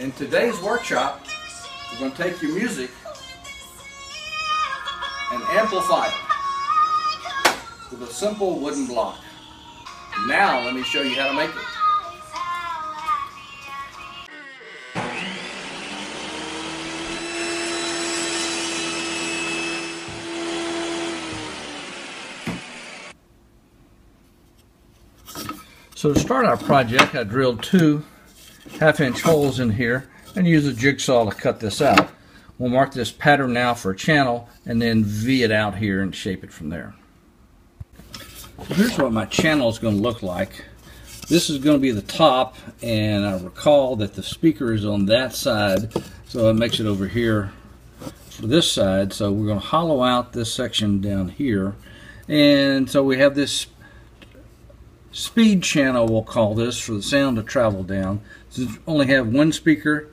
In today's workshop, we're going to take your music and amplify it with a simple wooden block. Now let me show you how to make it. So to start our project, I drilled 2 half-inch holes in here and use a jigsaw to cut this out. We'll mark this pattern now for a channel and then V it out here and shape it from there. So here's what my channel is going to look like. This is going to be the top, and I recall that the speaker is on that side, so that makes it over here for this side. So we're going to hollow out this section down here, and so we have this speed channel, we'll call this, for the sound to travel down. Since we only have one speaker,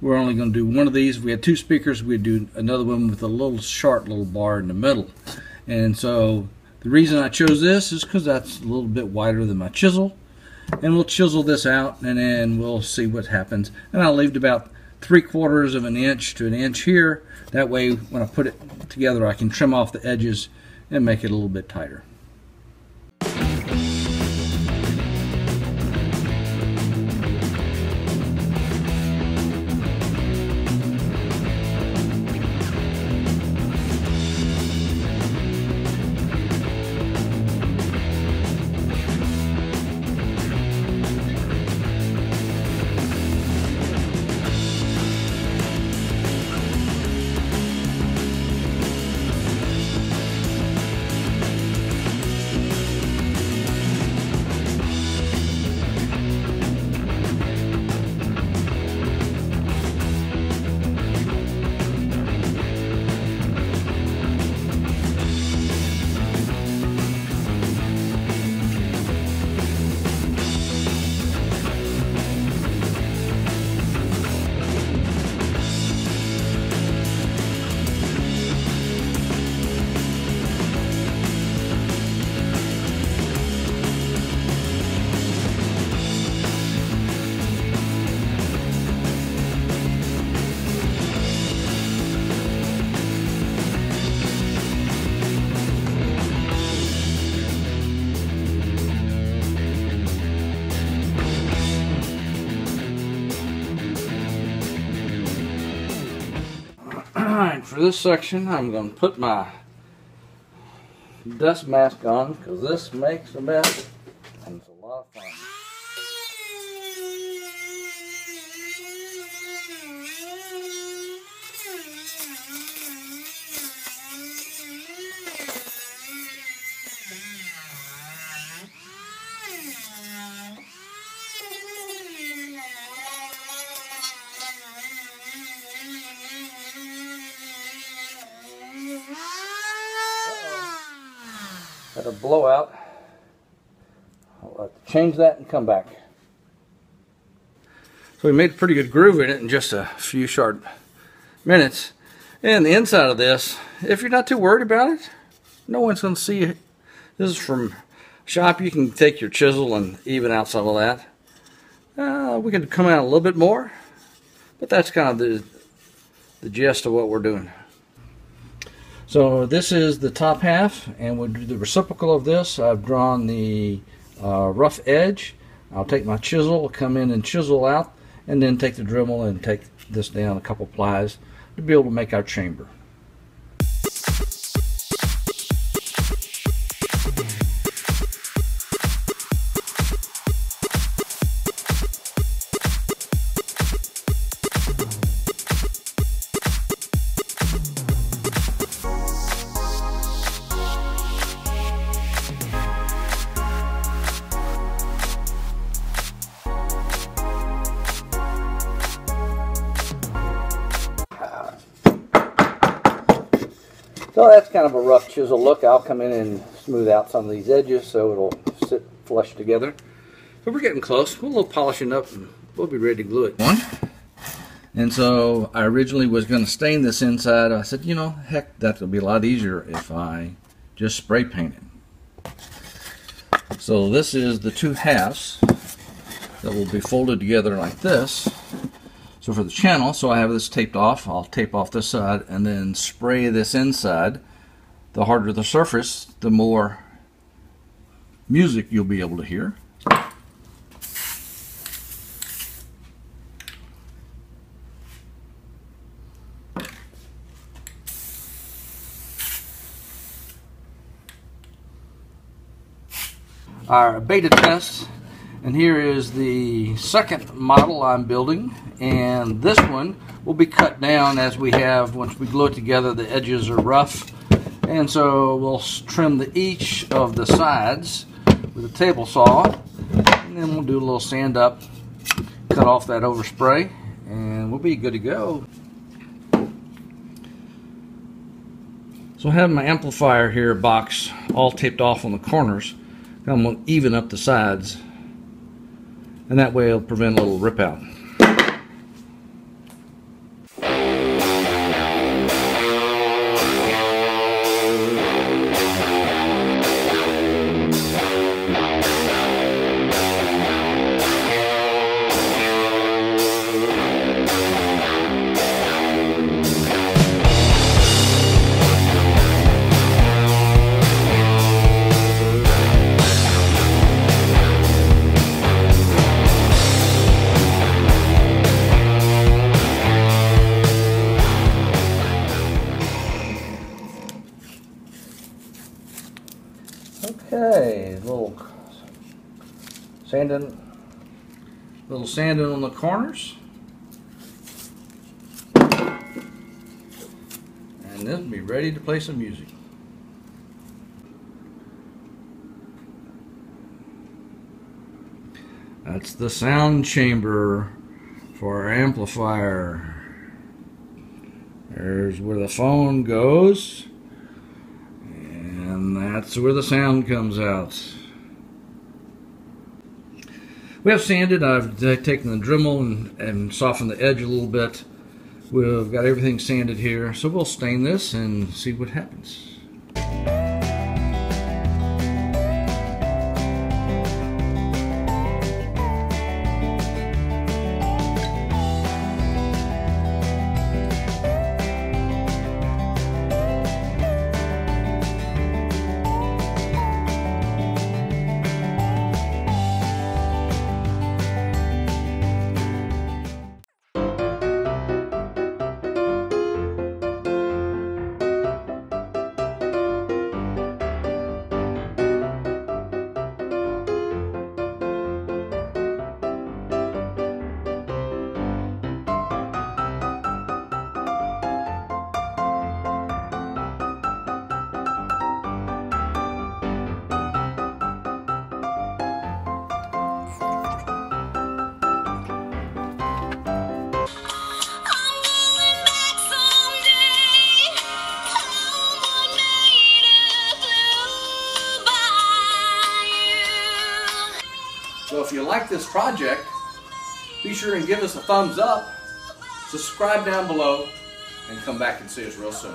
we're only going to do one of these. If we had 2 speakers, we'd do another one with a little short little bar in the middle. And so the reason I chose this is because that's a little bit wider than my chisel, and we'll chisel this out and then we'll see what happens. And I leave about 3/4 of an inch to an inch here. That way when I put it together, I can trim off the edges and make it a little bit tighter. For this section, I'm going to put my dust mask on because this makes a mess and it's a lot of fun. Had a blowout. I'll have to change that and come back. So we made a pretty good groove in it in just a few short minutes. And the inside of this, if you're not too worried about it, no one's going to see it. This is from shop. You can take your chisel and even out some of that. We could come out a little bit more, but that's kind of the gist of what we're doing. So this is the top half, and we'll do the reciprocal of this. I've drawn the rough edge. I'll take my chisel, come in and chisel out, and then take the Dremel and take this down a couple plies to be able to make our chamber. So that's kind of a rough chisel look. I'll come in and smooth out some of these edges so it'll sit flush together. So we're getting close. We'll a little polishing up and we'll be ready to glue it. And so I originally was going to stain this inside. I said, you know, heck, that'll be a lot easier if I just spray paint it. So this is the 2 halves that will be folded together like this. So for the channel, so I have this taped off. I'll tape off this side and then spray this inside. The harder the surface, the more music you'll be able to hear. Our beta test, and here is the second model I'm building, and this one will be cut down as we have. Once we glue it together, the edges are rough, and so we'll trim each of the sides with a table saw, and then we'll do a little sand up, cut off that overspray, and we'll be good to go. So I have my amplifier here box all taped off on the corners. I'm going to even up the sides, and that way it'll prevent a little rip out. Okay, little sanding on the corners, and then be ready to play some music. That's the sound chamber for our amplifier. There's where the phone goes. And that's where the sound comes out. We have sanded. I've taken the Dremel and softened the edge a little bit. We've got everything sanded here, so we'll stain this and see what happens. So if you like this project, be sure and give us a thumbs up, subscribe down below, and come back and see us real soon.